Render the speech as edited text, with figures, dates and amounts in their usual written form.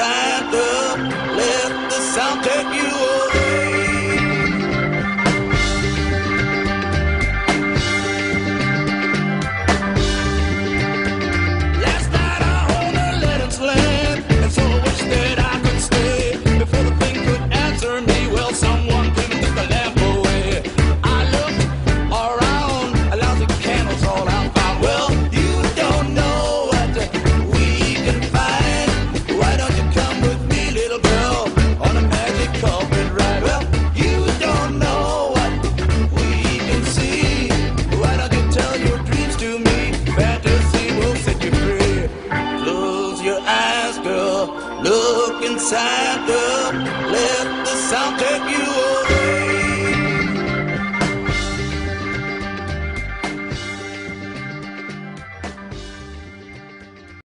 time.